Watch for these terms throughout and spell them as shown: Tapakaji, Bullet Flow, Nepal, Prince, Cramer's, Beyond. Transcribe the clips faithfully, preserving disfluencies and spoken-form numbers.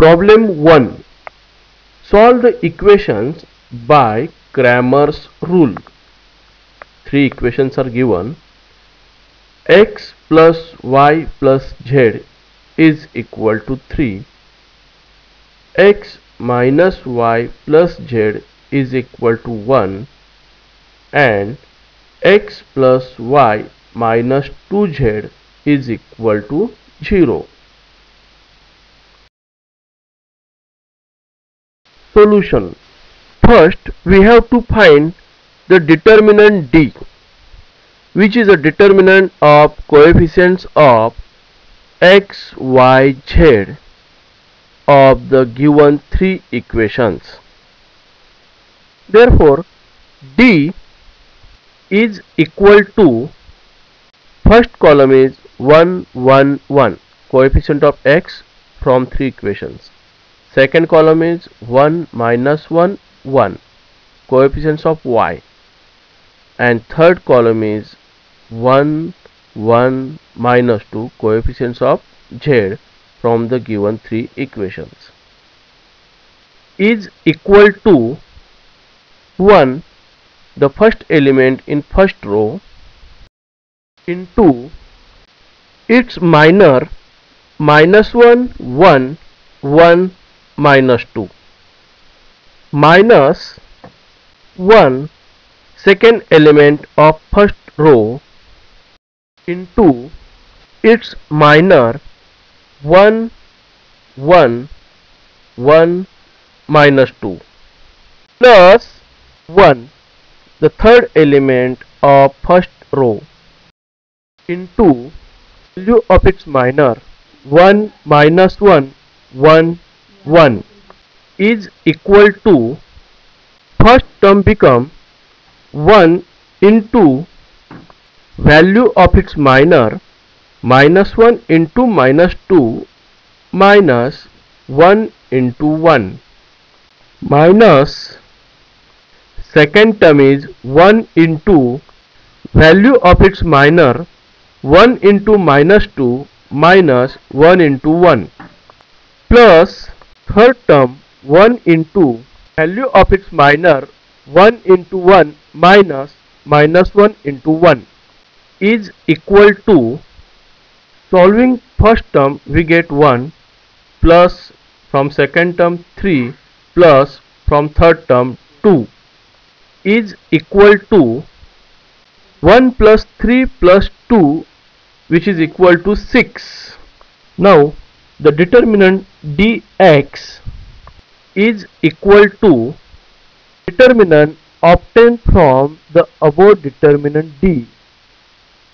Problem one. Solve the equations by Cramer's rule. Three equations are given. X plus Y plus Z is equal to three. X minus Y plus Z is equal to one. And X plus Y minus two Z is equal to zero. Solution. First, we have to find the determinant D, which is a determinant of coefficients of X, Y, Z of the given three equations. Therefore, D is equal to, first column is one, one, one, coefficient of X from three equations. Second column is one, minus one, one, coefficients of Y, and third column is one, one, minus two, coefficients of Z from the given three equations, is equal to one, the first element in first row, into its minor, minus one, one, one, minus two, minus one, second element of first row, into its minor, one, one, one, minus two, plus one, the third element of first row, into value of its minor, one, minus one, one, one, is equal to, first term become one into value of its minor, minus one into minus two, minus one into one, minus second term is one into value of its minor, one into minus two, minus one into one, plus third term one into value of its minor, one into one, minus minus one into one, is equal to, solving first term we get one, plus from second term three, plus from third term two, is equal to one plus three plus two, which is equal to six. Now the determinant dx is equal to determinant obtained from the above determinant D,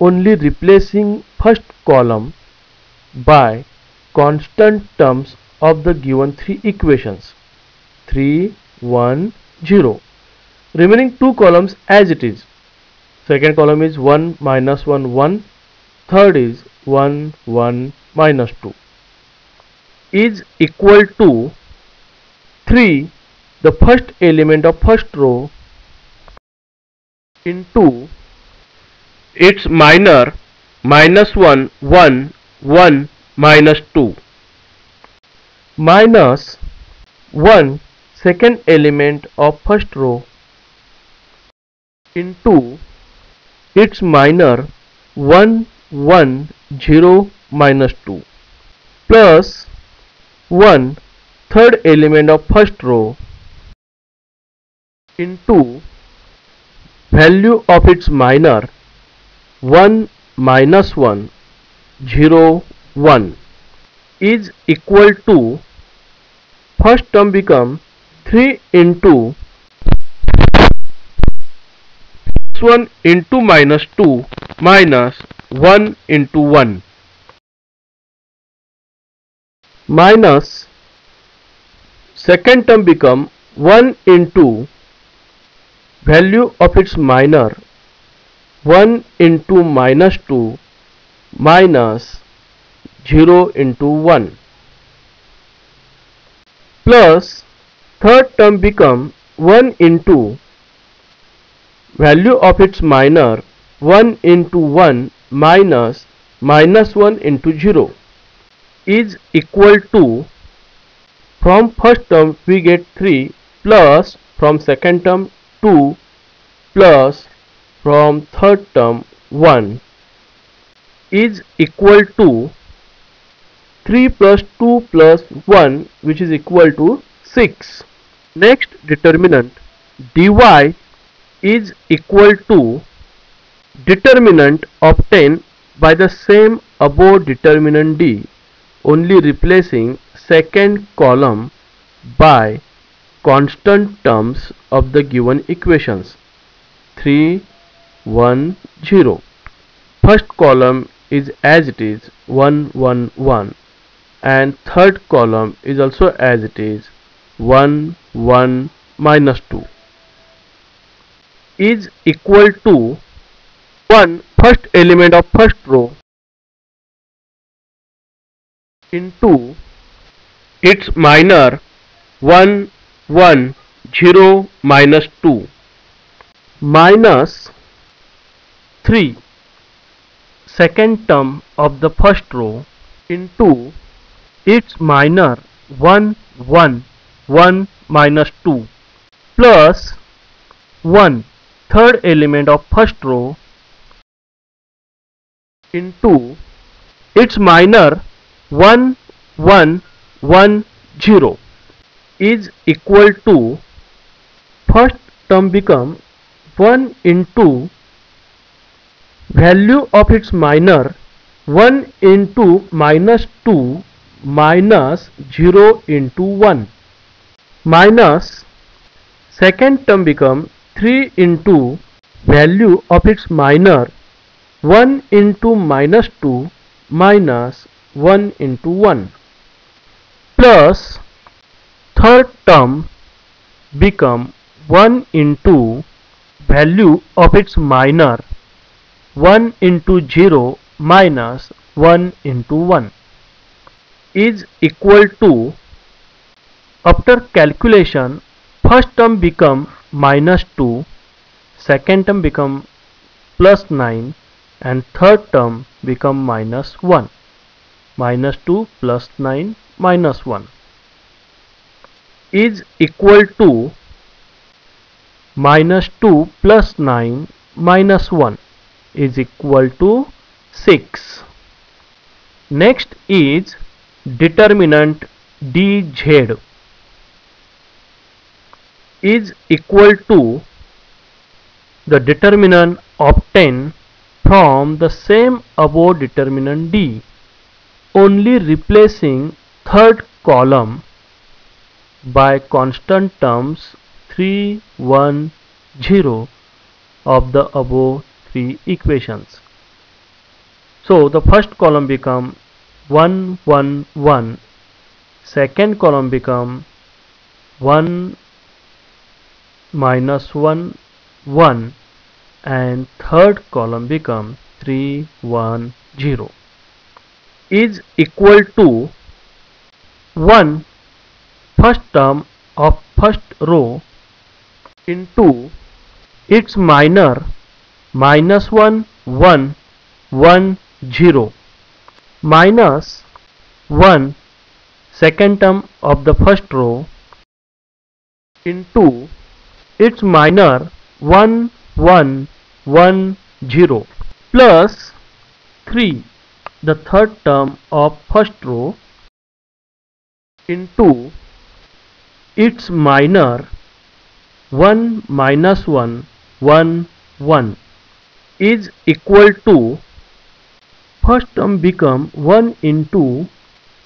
only replacing first column by constant terms of the given three equations, three, one, zero, remaining two columns as it is. Second column is one, minus one, one, third is one, one, minus two, is equal to three, the first element of first row, into its minor, minus one, one, one, minus two, minus one, second element of first row, into its minor, one, one, zero, minus two, plus one, third element of first row, into value of its minor, one, minus one, zero, one, is equal to, first term become three into one into minus two, minus one into one, minus second term become one into value of its minor, one into minus two, minus zero into one, plus third term become one into value of its minor, one into one, minus minus one into zero, is equal to From first term we get three, plus from second term two, plus from third term one, is equal to three plus two plus one, which is equal to six. Next determinant, dy is equal to determinant obtained by the same above determinant d, only replacing second column by constant terms of the given equations three, one, zero. First column is as it is one, one, one, and third column is also as it is one, one, minus two, is equal to one first element of first row into its minor one, one, zero, minus two, minus three second term of the first row into its minor one, one, one, minus two, plus one third element of first row into its minor one, one, one, zero, is equal to first term become one into value of its minor one into minus two minus zero into one, minus second term become three into value of its minor one into minus two minus one into one, plus third term become one into value of its minor one into zero minus one into one, is equal to after calculation first term become minus two, second term become plus nine, and third term become minus one. Minus two plus nine minus one, is equal to minus two plus nine minus one, is equal to six. Next is determinant dz is equal to the determinant obtained from the same above determinant d, only replacing third column by constant terms three, one, zero of the above three equations. So the first column become one, one, one, second column become one, minus one, one, and third column become three, one, zero, is equal to one first term of first row into its minor minus one, one, one, zero, minus one second term of the first row into its minor one, one, one, zero, plus three the third term of first row into its minor one, minus one, one, one, is equal to first term become one into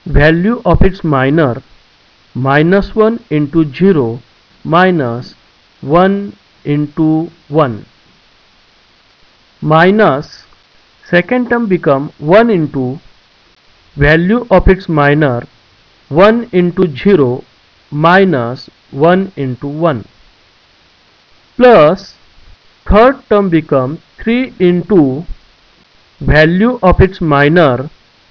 value of its minor minus one into zero minus one into one, minus second term become one into value of its minor one into zero minus one into one, plus third term become three into value of its minor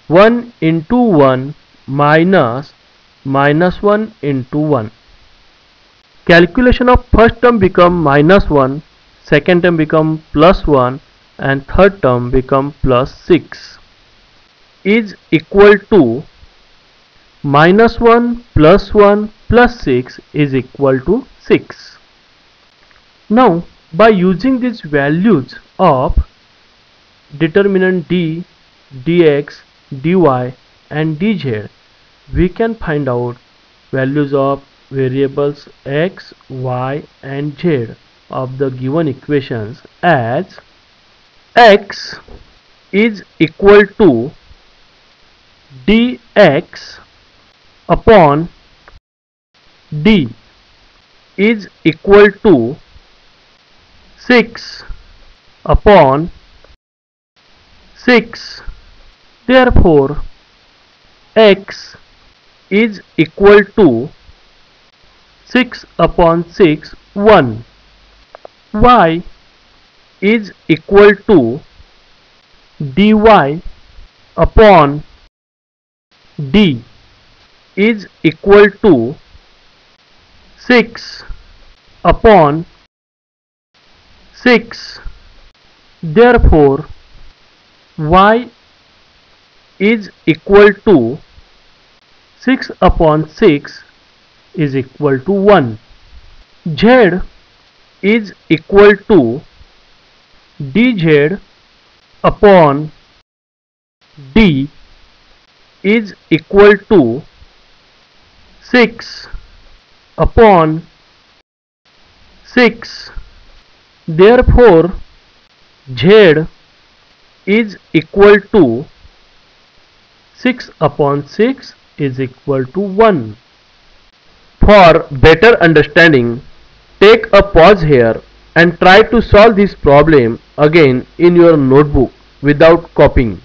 one into one minus minus one into one. Calculation of first term become minus one, second term become plus one, and third term become plus six, is equal to minus one plus one plus six is equal to six. Now, by using these values of determinant d, dx, dy and dz, we can find out values of variables x, y and z of the given equations as x is equal to dx upon d is equal to six upon six. Therefore, x is equal to six upon six, one. Y is equal to dy upon d is equal to six upon six. Therefore, y is equal to six upon six is equal to one. Z is equal to dz upon d is equal to six upon six. Therefore, z is equal to six upon six is equal to one. For better understanding, take a pause here and try to solve this problem again in your notebook without copying.